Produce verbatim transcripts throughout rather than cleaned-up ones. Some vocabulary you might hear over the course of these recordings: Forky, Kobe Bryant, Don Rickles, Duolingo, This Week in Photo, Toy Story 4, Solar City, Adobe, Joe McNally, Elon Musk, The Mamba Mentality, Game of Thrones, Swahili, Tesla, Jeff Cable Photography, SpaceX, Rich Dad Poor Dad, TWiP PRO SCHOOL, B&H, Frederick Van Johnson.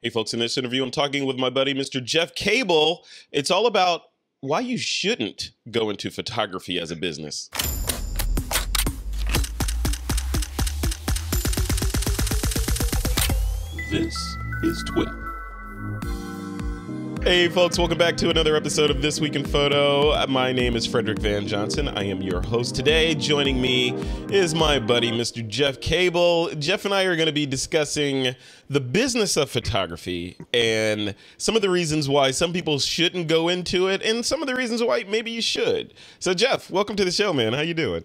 Hey folks, in this interview, I'm talking with my buddy, Mister Jeff Cable. It's all about why you shouldn't go into photography as a business. This is Twit. Hey folks, welcome back to another episode of This Week in Photo. My name is Frederick Van Johnson. I am your host today. Joining me is my buddy, Mister Jeff Cable. Jeff and I are going to be discussing the business of photography and some of the reasons why some people shouldn't go into it and some of the reasons why maybe you should. So Jeff, welcome to the show, man. How you doing?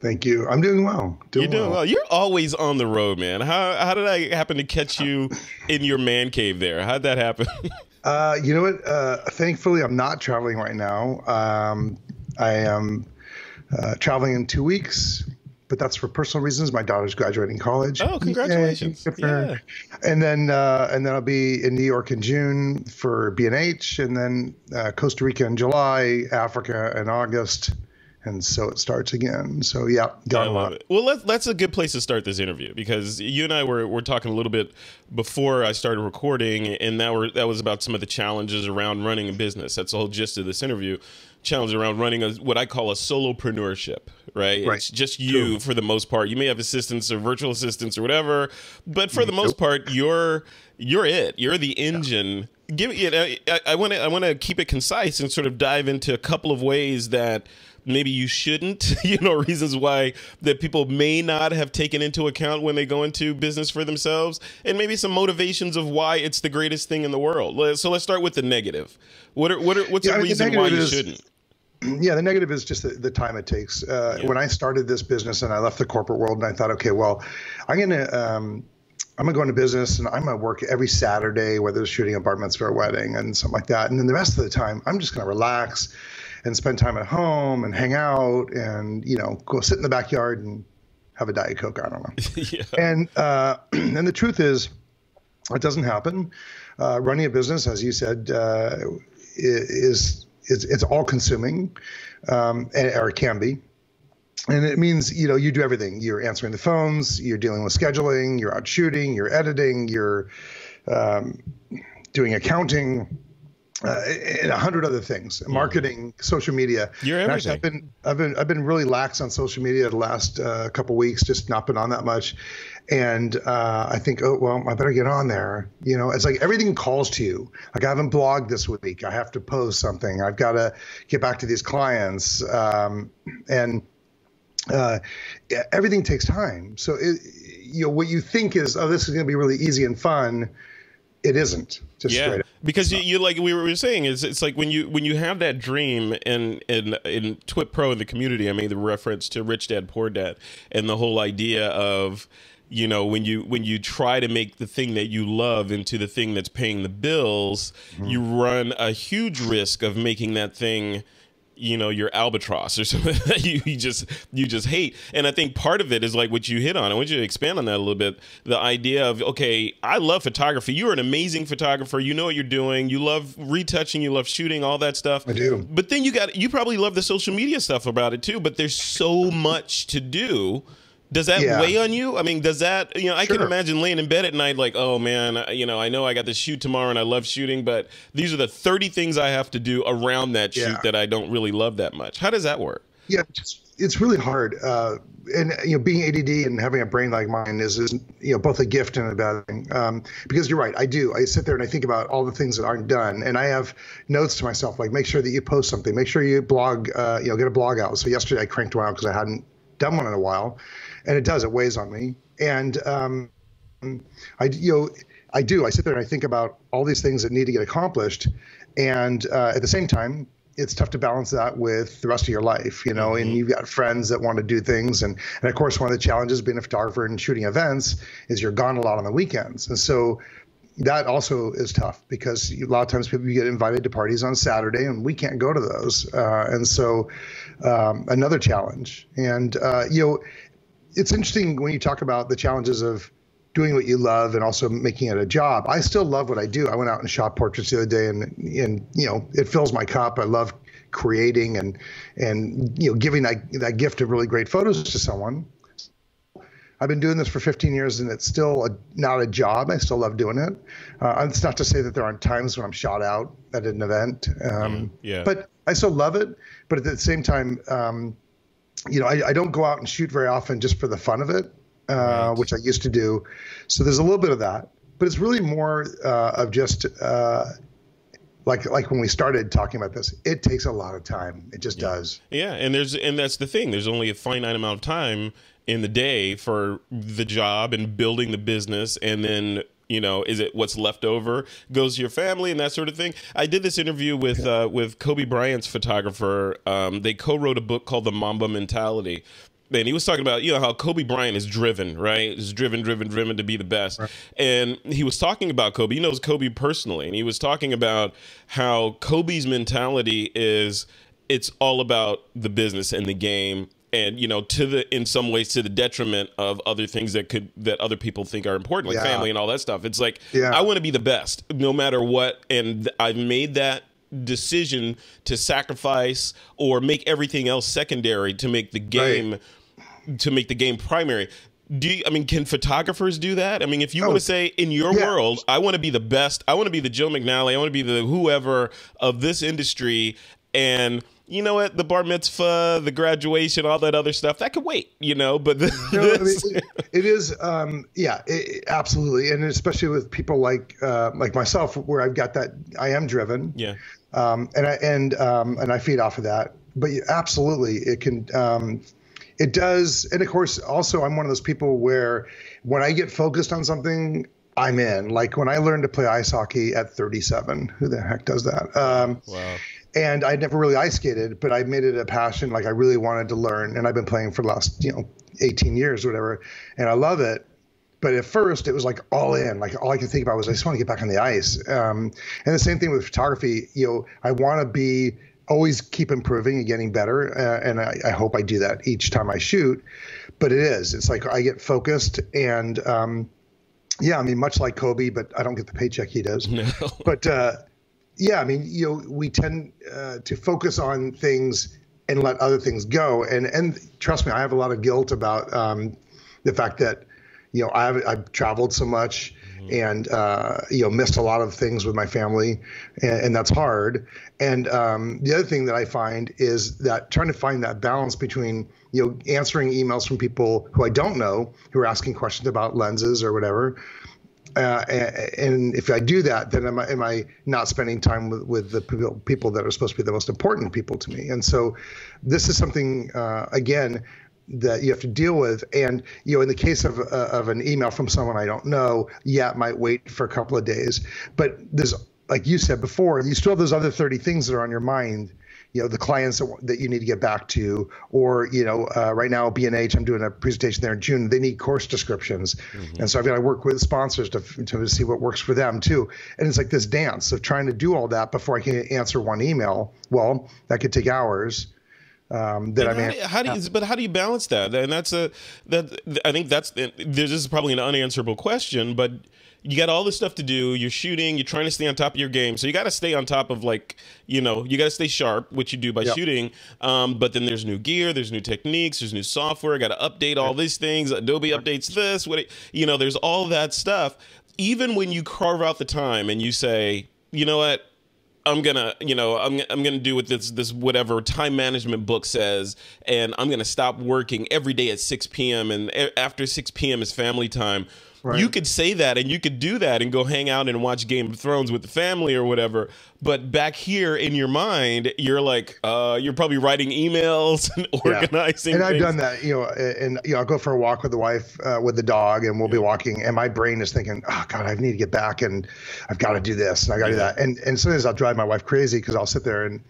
Thank you. I'm doing well. Doing You're doing well. well. You're always on the road, man. How, how did I happen to catch you in your man cave there? How'd that happen? Uh, you know what? Uh, thankfully, I'm not traveling right now. Um, I am uh, traveling in two weeks, but that's for personal reasons. My daughter's graduating college. Oh, congratulations! Yeah, yeah. And then, uh, and then I'll be in New York in June for B and H, and then uh, Costa Rica in July, Africa in August, and so it starts again. So yeah, got I a lot. It. Well, let's, that's a good place to start this interview, because you and I were were talking a little bit before I started recording, and that were that was about some of the challenges around running a business. That's the whole gist of this interview. Challenge around running a, what I call a solopreneurship, right? right? It's just you for the most part. You may have assistants or virtual assistants or whatever, but for the most part, you're you're it. You're the engine. Yeah. Give you know, I, I want to I want to keep it concise and sort of dive into a couple of ways that maybe you shouldn't, you know, reasons why that people may not have taken into account when they go into business for themselves, and maybe some motivations of why it's the greatest thing in the world. So let's start with the negative. What are what are what's yeah, the I mean, reason the why you is, shouldn't? Yeah, the negative is just the, the time it takes. Uh, yeah. When I started this business and I left the corporate world, and I thought, okay, well, I'm gonna um, I'm gonna go into business and I'm gonna work every Saturday, whether it's shooting apartments for a wedding and something like that, and then the rest of the time I'm just gonna relax and spend time at home and hang out and, you know, go sit in the backyard and have a Diet Coke. I don't know. yeah. And uh, and the truth is, it doesn't happen. Uh, running a business, as you said, uh, is It's, it's all consuming, um, and, or it can be. And it means, you know, you do everything. You're answering the phones, you're dealing with scheduling, you're out shooting, you're editing, you're um, doing accounting, uh, and a hundred other things, marketing, social media. You're everything. Actually, I've been, I've been, I've been really lax on social media the last uh, couple weeks, just not been on that much. And uh, I think, oh, well, I better get on there. You know, it's like everything calls to you. Like, I haven't blogged this week. I have to post something. I've got to get back to these clients. Um, and uh, everything takes time. So, it, you know, what you think is, oh, this is going to be really easy and fun. It isn't. Just yeah, straight up. Because you, you like we were saying, is it's like when you when you have that dream, and in in Twit Pro in the community, I made the reference to Rich Dad Poor Dad and the whole idea of, you know, when you when you try to make the thing that you love into the thing that's paying the bills, mm-hmm. you run a huge risk of making that thing, you know, your albatross or something that you, you just you just hate. And I think part of it is like what you hit on. I want you to expand on that a little bit. The idea of, okay, I love photography. You're an amazing photographer. You know what you're doing. You love retouching. You love shooting, all that stuff. I do. But then you got you probably love the social media stuff about it too. But there's so much to do. Does that yeah. weigh on you? I mean, does that, you know, I sure. can imagine laying in bed at night like, oh man, you know, I know I got to shoot tomorrow and I love shooting, but these are the thirty things I have to do around that shoot yeah. that I don't really love that much. How does that work? Yeah, it's really hard. Uh, and, you know, being A D D and having a brain like mine is, is you know, both a gift and a bad thing. Um, because you're right, I do. I sit there and I think about all the things that aren't done. And I have notes to myself, like, make sure that you post something. Make sure you blog, uh, you know, get a blog out. So yesterday I cranked one out because I hadn't done one in a while. And it does, it weighs on me. And um, I, you know, I do, I sit there and I think about all these things that need to get accomplished. And uh, at the same time, it's tough to balance that with the rest of your life, you know, and you've got friends that want to do things. And, and of course, one of the challenges being a photographer and shooting events is you're gone a lot on the weekends. And so that also is tough, because a lot of times people get invited to parties on Saturday and we can't go to those. Uh, and so um, another challenge. And, uh, you know, it's interesting when you talk about the challenges of doing what you love and also making it a job. I still love what I do. I went out and shot portraits the other day, and, and you know, it fills my cup. I love creating and, and you know, giving that, that gift of really great photos to someone. I've been doing this for fifteen years, and it's still a, not a job. I still love doing it. Uh, it's not to say that there aren't times when I'm shot out at an event. Um, yeah. But I still love it. But at the same time, um, you know, I, I don't go out and shoot very often just for the fun of it, uh, right. which I used to do. So there's a little bit of that. But it's really more uh, of just uh, like like when we started talking about this, it takes a lot of time. It just yeah. does. Yeah. And there's and that's the thing. There's only a finite amount of time in the day for the job and building the business, and then, you know, is it what's left over goes to your family and that sort of thing. I did this interview with uh, with Kobe Bryant's photographer. Um, they co-wrote a book called The Mamba Mentality. And he was talking about, you know, how Kobe Bryant is driven, right? Is driven, driven, driven to be the best. Right. And he was talking about Kobe. He knows Kobe personally. And he was talking about how Kobe's mentality is it's all about the business and the game. And, you know, to the in some ways to the detriment of other things that could that other people think are important, like yeah. family and all that stuff. It's like, yeah. I want to be the best no matter what. And I've made that decision to sacrifice or make everything else secondary to make the game right. to make the game primary. Do you, I mean, can photographers do that? I mean, if you oh, want to say in your yeah. world, I want to be the best. I want to be the Joe McNally. I want to be the whoever of this industry. And you know what? The bar mitzvah, the graduation, all that other stuff, that could wait, you know, but the, you know, I mean, it, it is. Um, yeah, it, it, absolutely. And especially with people like uh, like myself, where I've got that I am driven. Yeah. Um, and I and um, and I feed off of that. But yeah, absolutely, it can. Um, It does. And of course, also, I'm one of those people where when I get focused on something, I'm in. Like when I learned to play ice hockey at thirty-seven, who the heck does that? Um, wow. And I never really ice skated, but I made it a passion. Like I really wanted to learn. And I've been playing for the last, you know, eighteen years or whatever. And I love it. But at first it was like all in, like all I could think about was I just want to get back on the ice. Um, and the same thing with photography. You know, I want to be always keep improving and getting better. Uh, and I, I hope I do that each time I shoot, but it is, it's like I get focused and, um, yeah, I mean, much like Kobe, but I don't get the paycheck he does, no. but, uh, yeah, I mean, you know, we tend uh, to focus on things and let other things go. And, and trust me, I have a lot of guilt about, um, the fact that, you know, I've, I've traveled so much and, uh, you know, missed a lot of things with my family, and, and that's hard. And um, the other thing that I find is that trying to find that balance between, you know, answering emails from people who I don't know, who are asking questions about lenses or whatever. Uh, and, and if I do that, then am I, am I not spending time with, with the people that are supposed to be the most important people to me? And so this is something, uh, again, that you have to deal with. And, you know, in the case of, uh, of an email from someone I don't know, yeah, it might wait for a couple of days. But there's, like you said before, you still have those other thirty things that are on your mind, you know, the clients that, that you need to get back to, or, you know, uh, right now, B and H, I'm doing a presentation there in June, they need course descriptions. Mm-hmm. And so I've got to work with sponsors to, to see what works for them too. And it's like this dance of trying to do all that before I can answer one email. Well, that could take hours. Um, that I mean, how do, how do you, but how do you balance that? And that's a, that I think that's, this is probably an unanswerable question, but you got all this stuff to do. You're shooting, you're trying to stay on top of your game. So you got to stay on top of, like, you know, you got to stay sharp, which you do by yep. shooting. Um, but then there's new gear, there's new techniques, there's new software. Got to update all these things. Adobe updates this, what it, you know, there's all that stuff. Even when you carve out the time and you say, you know what, I'm gonna, you know, I'm, I'm gonna do with this, this whatever time management book says, and I'm gonna stop working every day at six p m and after six p m is family time. Right. You could say that and you could do that and go hang out and watch Game of Thrones with the family or whatever. But back here in your mind, you're like, uh, you're probably writing emails and organizing. Yeah. And I've things. done that, you know, and you know, I'll go for a walk with the wife, uh, with the dog, and we'll yeah. be walking. And my brain is thinking, oh God, I need to get back and I've got to do this and I got to yeah. do that. And, and sometimes I'll drive my wife crazy because I'll sit there and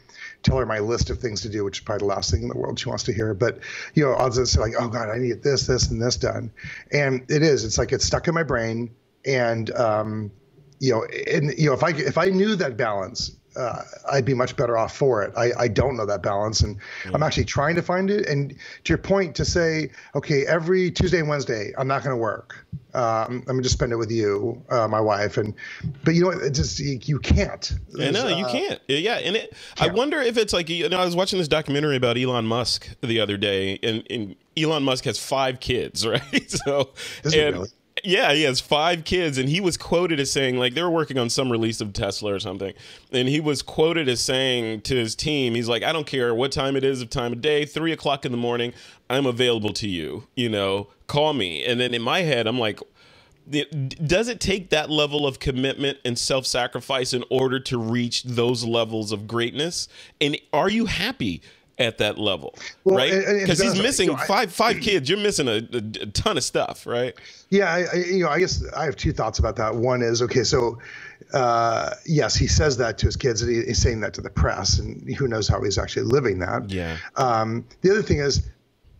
tell her my list of things to do, which is probably the last thing in the world she wants to hear. But, you know, I'll just say like, oh God, I need this, this, and this done. And it is, it's like, it's stuck in my brain. And, um, you know, and, you know, if I, if I knew that balance, uh, I'd be much better off for it. I, I don't know that balance, and yeah. I'm actually trying to find it. And to your point, to say, okay, every Tuesday and Wednesday, I'm not going to work. Um, I'm just spend it with you, uh, my wife, and but you know it just you, you can't. I know uh, you can't. Yeah, and it, yeah. I wonder if it's like you know I was watching this documentary about Elon Musk the other day, and, and Elon Musk has five kids, right? So this and, is really. Yeah, he has five kids, and he was quoted as saying, like, they were working on some release of Tesla or something, and he was quoted as saying to his team, he's like, I don't care what time it is of time of day, three o'clock in the morning, I'm available to you, you know, call me. And then in my head, I'm like, does it take that level of commitment and self-sacrifice in order to reach those levels of greatness? And are you happy at that level, well, right? Because he's missing you know, five five I, kids. You're missing a, a, a ton of stuff, right? Yeah, I, I, you know, I guess I have two thoughts about that. One is, okay, so uh, yes, he says that to his kids, and he, he's saying that to the press, and who knows how he's actually living that. Yeah. Um, the other thing is,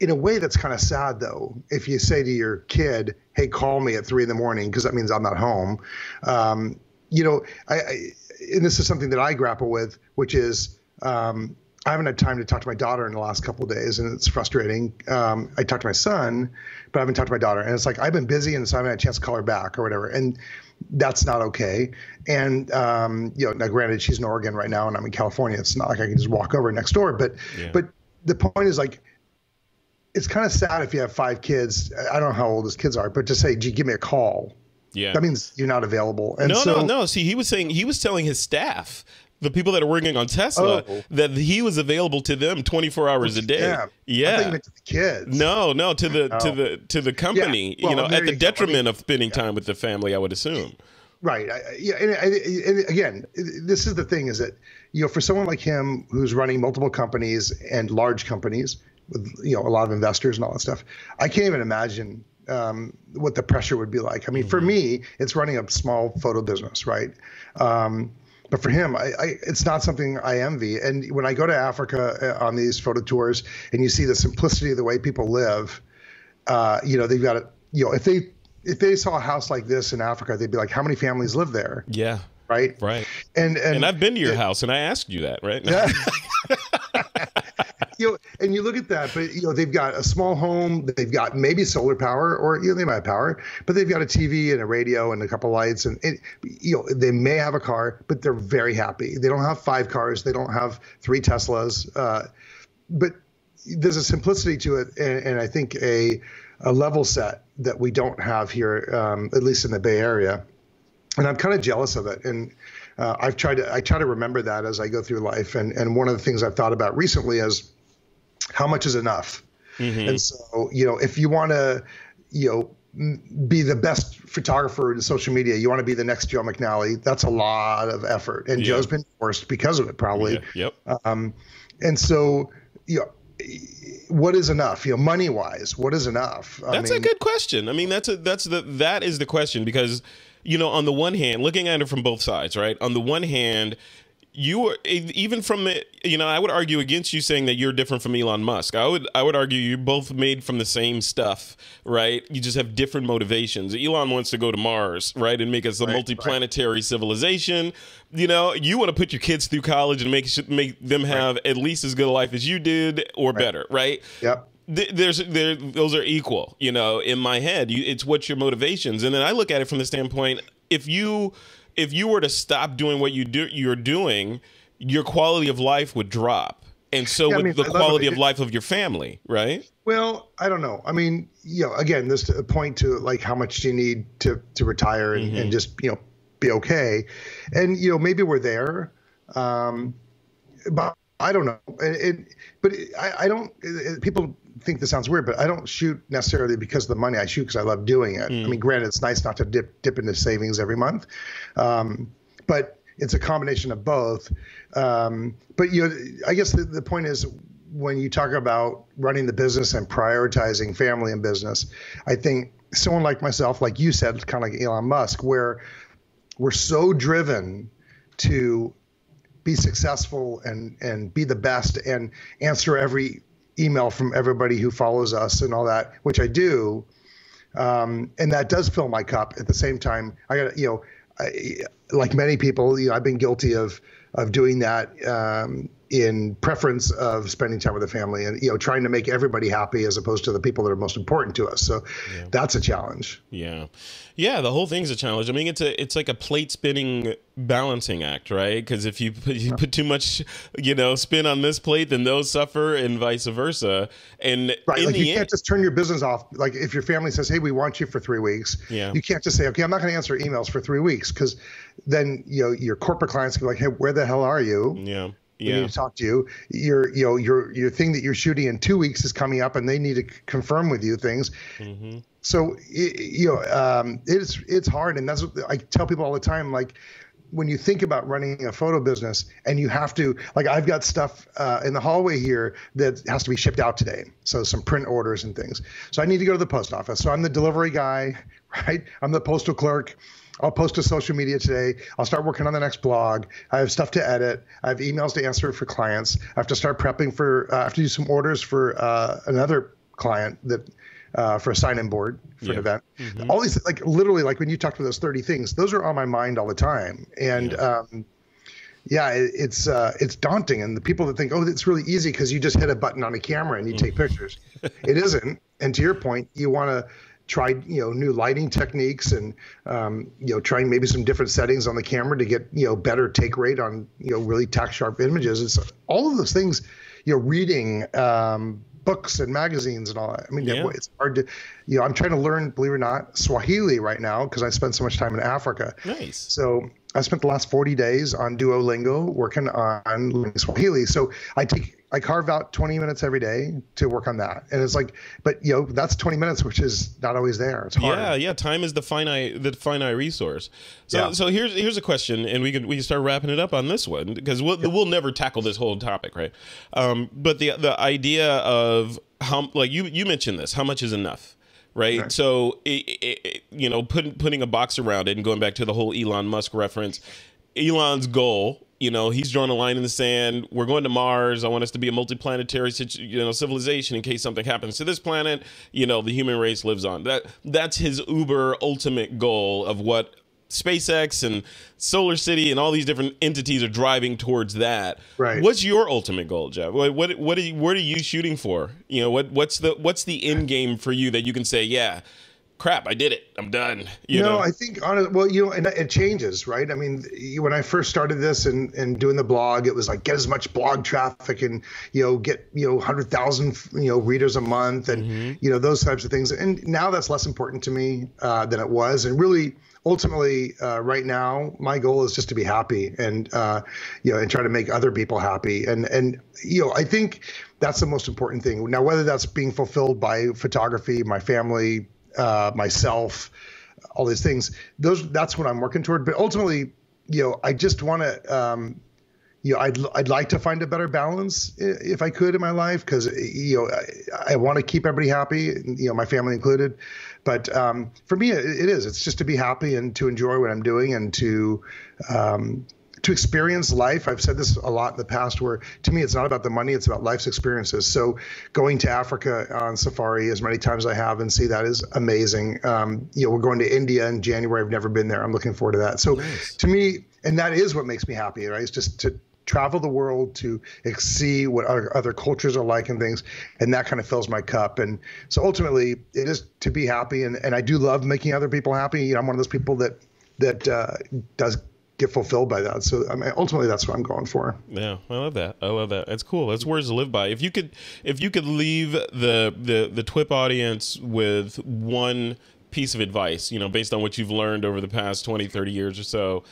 in a way, that's kind of sad, though. If you say to your kid, "Hey, call me at three in the morning," because that means I'm not home. Um, you know, I, I and this is something that I grapple with, which is. Um, I haven't had time to talk to my daughter in the last couple of days, and it's frustrating. Um, I talked to my son, but I haven't talked to my daughter. And it's like, I've been busy, and so I haven't had a chance to call her back or whatever. And that's not okay. And, um, you know, now granted, she's in Oregon right now, and I'm in California. It's not like I can just walk over next door. But, yeah. but the point is, like, it's kind of sad if you have five kids. I don't know how old his kids are, but to say, gee, give me a call. Yeah. That means you're not available. And no, so, no, no. See, he was saying, he was telling his staff, the people that are working on Tesla, oh. that he was available to them twenty-four hours a day. Yeah, yeah. I think it's the kids. No, no, to the oh. to the to the company. Yeah. Well, you know, at the detriment of spending yeah. time with the family, I would assume. Right. I, yeah. And, I, and again, this is the thing: is that you know, for someone like him who's running multiple companies and large companies with you know a lot of investors and all that stuff, I can't even imagine. Um, what the pressure would be like. I mean, mm-hmm. for me, it's running a small photo business, right? Um, but for him, I, I, it's not something I envy. And when I go to Africa on these photo tours, and you see the simplicity of the way people live, uh, you know, they've got it. You know, if they if they saw a house like this in Africa, they'd be like, "How many families live there?" Yeah, right, right. And and, and I've been to your it, house, and I asked you that, right? No. Yeah. You know, and you look at that, but you know they've got a small home. They've got maybe solar power, or you know they might have power, but they've got a T V and a radio and a couple lights, and it, you know they may have a car, but they're very happy. They don't have five cars. They don't have three Teslas. Uh, but there's a simplicity to it, and, and I think a a level set that we don't have here, um, at least in the Bay Area. And I'm kind of jealous of it. And uh, I've tried to I try to remember that as I go through life. And and one of the things I've thought about recently is how much is enough? Mm-hmm. And so, you know, if you want to, you know, be the best photographer in social media, you want to be the next Joe McNally, that's a lot of effort. And yeah. Joe's been forced because of it, probably. Yeah. Yep. Um, and so, you know, what is enough? You know, money wise, what is enough? I that's mean, a good question. I mean, that's a, that's the, that is the question because, you know, on the one hand, looking at it from both sides, right? On the one hand, you were even from the, you know, I would argue against you saying that you're different from Elon Musk. I would I would argue you're both made from the same stuff, right? You just have different motivations. Elon wants to go to Mars, right, and make us a right, multi-planetary right. civilization. You know, you want to put your kids through college and make make them have right. at least as good a life as you did or right. better, right? Yep. There's there those are equal, you know, in my head. You, it's what's your motivations. And then I look at it from the standpoint if you If you were to stop doing what you do, you're doing, your quality of life would drop, and so yeah, would I mean, the quality of life of your family, right? Well, I don't know. I mean, you know, again, there's a point to like how much do you need to to retire and, mm-hmm. and just you know be okay, and you know maybe we're there, um, but I don't know. It, it, but it, I, I don't. It, people think this sounds weird, but I don't shoot necessarily because of the money. I shoot because I love doing it. Mm. I mean, granted, it's nice not to dip dip into savings every month, um, but it's a combination of both. Um, but you know, I guess the, the point is when you talk about running the business and prioritizing family and business, I think someone like myself, like you said, kind of like Elon Musk, where we're so driven to be successful and and be the best and answer every email from everybody who follows us and all that, which I do. Um, and that does fill my cup. At the same time, I got, you know, I, like many people, you know, I've been guilty of, of doing that, um, in preference of spending time with the family and, you know, trying to make everybody happy as opposed to the people that are most important to us. So yeah. that's a challenge. Yeah. Yeah. The whole thing's a challenge. I mean, it's a, it's like a plate spinning balancing act, right? Cause if you put, you put too much, you know, spin on this plate, then those suffer and vice versa. And right. in like the you can't end, just turn your business off. Like if your family says, hey, we want you for three weeks, yeah. you can't just say, okay, I'm not going to answer emails for three weeks. Cause then, you know, your corporate clients can be like, hey, where the hell are you? Yeah. Yeah. We need to talk to you. Your, you know, your, your thing that you're shooting in two weeks is coming up, and they need to confirm with you things. Mm-hmm. So, it, you know, um, it's it's hard, and that's what I tell people all the time. Like, when you think about running a photo business, and you have to, like, I've got stuff uh, in the hallway here that has to be shipped out today. So some print orders and things. So I need to go to the post office. So I'm the delivery guy, right? I'm the postal clerk. I'll post to social media today. I'll start working on the next blog. I have stuff to edit. I have emails to answer for clients. I have to start prepping for, uh, I have to do some orders for uh, another client that, uh, for a sign-in board for yeah. an event. Mm-hmm. All these, like literally, like when you talked about those thirty things, those are on my mind all the time. And yeah, um, yeah it, it's, uh, it's daunting. And the people that think, oh, it's really easy because you just hit a button on a camera and you mm-hmm. take pictures. It isn't. And to your point, you want to tried, you know, new lighting techniques and, um, you know, trying maybe some different settings on the camera to get, you know, better take rate on, you know, really tack sharp images. It's all of those things, you know, reading, um, books and magazines and all that. I mean, yeah. it's hard to, you know, I'm trying to learn, believe it or not, Swahili right now, because I spend so much time in Africa. Nice. So I spent the last forty days on Duolingo working on learning Swahili. So I take, I carve out twenty minutes every day to work on that. And it's like, but you know, that's twenty minutes, which is not always there. It's hard. Yeah. Yeah. Time is the finite, the finite resource. So, yeah. so here's, here's a question, and we can, we can start wrapping it up on this one, because we'll, yeah. we'll never tackle this whole topic. Right. Um, but the, the idea of how, like you, you mentioned this, how much is enough? Right. Okay. So, it, it, it, you know, putting, putting a box around it, and going back to the whole Elon Musk reference, Elon's goal, you know, he's drawn a line in the sand. We're going to Mars. I want us to be a multi-planetary, you know, civilization in case something happens to this planet. You know, the human race lives on. That that's his uber ultimate goal of what SpaceX and Solar City and all these different entities are driving towards. That. Right. What's your ultimate goal, Jeff? What what what are you, what are you shooting for? You know, what what's the what's the end game for you that you can say, yeah, crap, I did it. I'm done. You no, know? I think, on, well, you know, and it changes, right? I mean, when I first started this and, and doing the blog, it was like, get as much blog traffic and, you know, get, you know, one hundred thousand, you know, readers a month and, mm-hmm. you know, those types of things. And now that's less important to me uh, than it was. And really, ultimately, uh, right now, my goal is just to be happy and, uh, you know, and try to make other people happy. And, and, you know, I think that's the most important thing. Now, whether that's being fulfilled by photography, my family, uh, myself, all these things, those, that's what I'm working toward. But ultimately, you know, I just want to, um, you know, I'd, I'd like to find a better balance if I could in my life. Cause you know, I, I want to keep everybody happy, you know, my family included. But, um, for me, it, it is, it's just to be happy and to enjoy what I'm doing and to, um, to experience life. I've said this a lot in the past, where to me, it's not about the money, it's about life's experiences. So going to Africa on safari as many times as I have and see that is amazing. Um, you know, we're going to India in January. I've never been there. I'm looking forward to that. So nice. To me, and that is what makes me happy, right? It's just to travel the world, to see what our other cultures are like and things. And that kind of fills my cup. And so ultimately it is to be happy. And, and I do love making other people happy. You know, I'm one of those people that, that, uh, does get fulfilled by that. So I mean, ultimately that's what I'm going for. Yeah. I love that. I love that. That's cool. That's words to live by. If you could, if you could leave the, the, the TWiP audience with one piece of advice, you know, based on what you've learned over the past twenty, thirty years or so,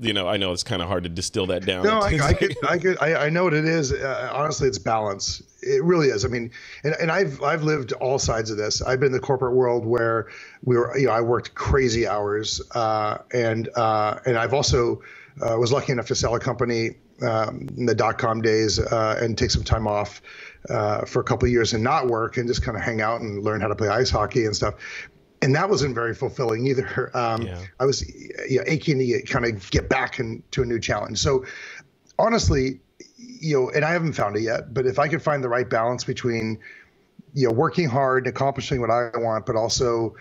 you know, I know it's kind of hard to distill that down. No, I, I could, I could, I, I know what it is. Uh, honestly, it's balance. It really is. I mean, and, and I've, I've lived all sides of this. I've been in the corporate world where we were, you know, I worked crazy hours. Uh, and, uh, and I've also, uh, was lucky enough to sell a company, um, in the dot-com days, uh, and take some time off, uh, for a couple of years and not work and just kind of hang out and learn how to play ice hockey and stuff. And that wasn't very fulfilling either. Um, yeah. I was you know, aching to kind of get back into a new challenge. So honestly, you know, and I haven't found it yet, but if I could find the right balance between, you know, working hard and accomplishing what I want, but also,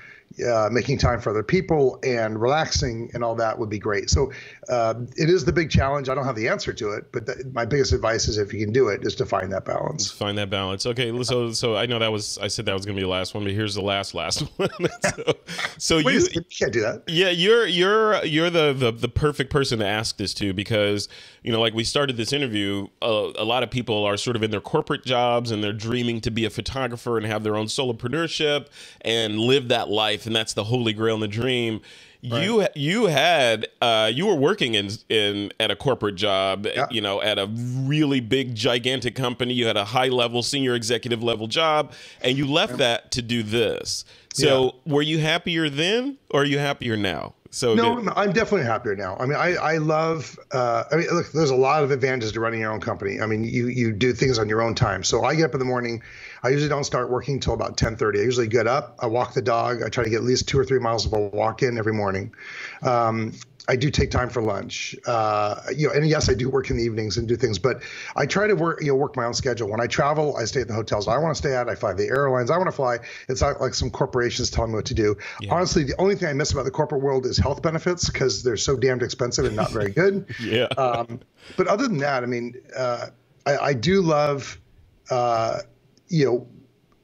uh, making time for other people and relaxing and all that would be great. So uh, it is the big challenge. I don't have the answer to it, but th my biggest advice is if you can do it, is to find that balance. Find that balance. Okay, yeah. so so I know that was I said that was going to be the last one, but here's the last last one. so so Wait, you, you can't do that. Yeah, you're you're you're the, the the perfect person to ask this to because you know, like we started this interview, uh, a lot of people are sort of in their corporate jobs and they're dreaming to be a photographer and have their own solopreneurship and live that life, and that's the holy grail and the dream. Right. You you had uh, you were working in in at a corporate job, yeah. you know, at a really big gigantic company. You had a high level, senior executive level job, and you left yeah. that to do this. So yeah. were you happier then, or are you happier now? So no, no, I'm definitely happier now. I mean, I, I love, uh, I mean, look, there's a lot of advantages to running your own company. I mean, you, you do things on your own time. So I get up in the morning. I usually don't start working until about ten thirty. I usually get up. I walk the dog. I try to get at least two or three miles of a walk in every morning. Um, I do take time for lunch, uh, you know, and yes, I do work in the evenings and do things, but I try to work, you know, work my own schedule. When I travel, I stay at the hotels I want to stay at. I fly the airlines I want to fly. It's not like some corporations telling me what to do. Yeah. Honestly, the only thing I miss about the corporate world is health benefits because they're so damned expensive and not very good. yeah. Um, but other than that, I mean, uh, I, I do love, uh, you know,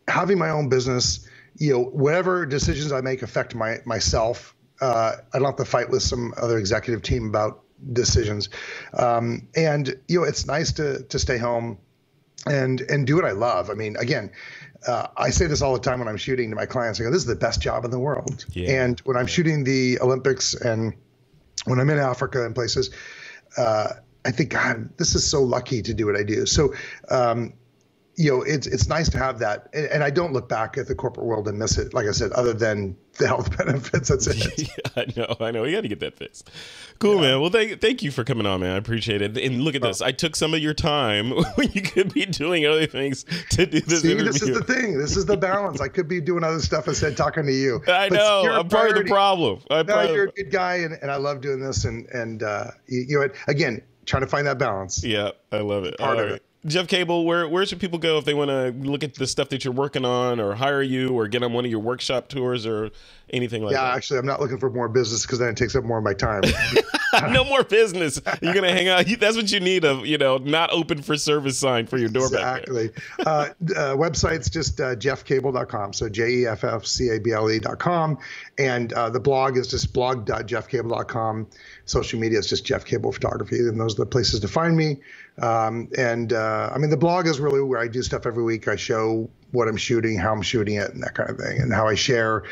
having my own business. You know, whatever decisions I make affect my myself. Uh, I don't have to fight with some other executive team about decisions. Um, and, you know, it's nice to, to stay home and, and do what I love. I mean, again, uh, I say this all the time when I'm shooting to my clients, I go, this is the best job in the world. Yeah. And when I'm shooting the Olympics and when I'm in Africa and places, uh, I think, God, this is so lucky to do what I do. So, um, you know, it's, it's nice to have that. And, and I don't look back at the corporate world and miss it. Like I said, other than the health benefits, that's it. yeah, I know, I know. You got to get that fixed. Cool, yeah. man. Well, thank, thank you for coming on, man. I appreciate it. And look at this. I took some of your time when you could be doing other things to do this See, interview. This is the thing. This is the balance. I could be doing other stuff instead of talking to you. I but know. I'm part of the problem. I'm no, you're a good guy, and, and I love doing this. And, and uh, you, you know, again, trying to find that balance. Yeah, I love it. Part All of right. it. Jeff Cable, where, where should people go if they want to look at the stuff that you're working on or hire you or get on one of your workshop tours or anything like yeah, that? Yeah, actually, I'm not looking for more business because then it takes up more of my time. No more business. You're going to hang out. That's what you need, of, you know, not open for service sign for your door exactly. back there. uh, uh, website's just uh, jeff cable dot com, so J E F F C A B L E dot com. And uh, the blog is just blog dot jeff cable dot com. Social media is just Jeff Cable Photography, and those are the places to find me. Um, and uh, I mean, the blog is really where I do stuff every week. I show what I'm shooting, how I'm shooting it, and that kind of thing, and how I share.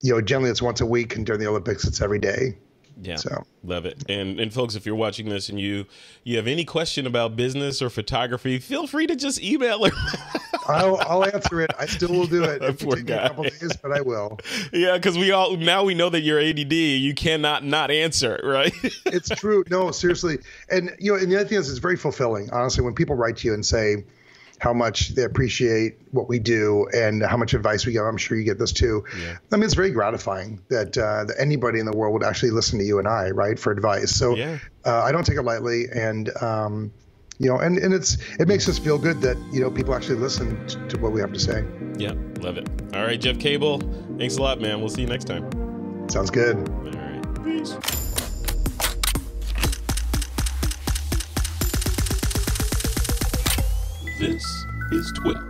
You know, generally it's once a week, and during the Olympics, it's every day. Yeah, so. Love it. And and folks, if you're watching this and you you have any question about business or photography, feel free to just email her. I'll, I'll answer it. I still will do it. Poor guy. A couple days, but I will. Yeah, because we all now we know that you're A D D. You cannot not answer, right? It's true. No, seriously. And you know, and the other thing is, it's very fulfilling, honestly, when people write to you and say how much they appreciate what we do and how much advice we give. I'm sure you get this too. Yeah. I mean, it's very gratifying that, uh, that anybody in the world would actually listen to you and I, right, for advice. So yeah. uh, I don't take it lightly, and um, you know, and and it's it makes us feel good that you know people actually listen to what we have to say. Yeah, love it. All right, Jeff Cable, thanks a lot, man. We'll see you next time. Sounds good. All right, peace. This is Twit.